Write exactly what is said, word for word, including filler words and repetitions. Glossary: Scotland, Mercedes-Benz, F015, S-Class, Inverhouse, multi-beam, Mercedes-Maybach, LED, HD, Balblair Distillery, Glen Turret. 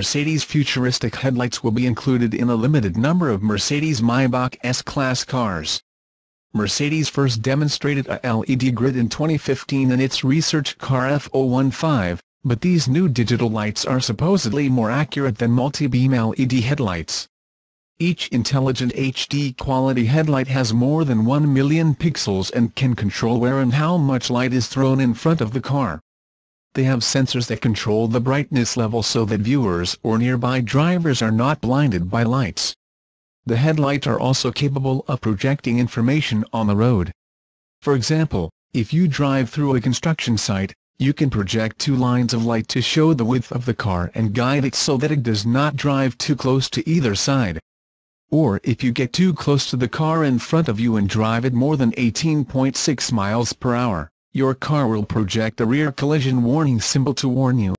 Mercedes futuristic headlights will be included in a limited number of Mercedes-Maybach S-Class cars. Mercedes first demonstrated a L E D grid in twenty fifteen in its research car F zero one five, but these new digital lights are supposedly more accurate than multi-beam L E D headlights. Each intelligent H D quality headlight has more than one million pixels and can control where and how much light is thrown in front of the car. They have sensors that control the brightness level so that viewers or nearby drivers are not blinded by lights. The headlights are also capable of projecting information on the road. For example, if you drive through a construction site, you can project two lines of light to show the width of the car and guide it so that it does not drive too close to either side. Or if you get too close to the car in front of you and drive it more than eighteen point six miles per hour, your car will project a rear collision warning symbol to warn you.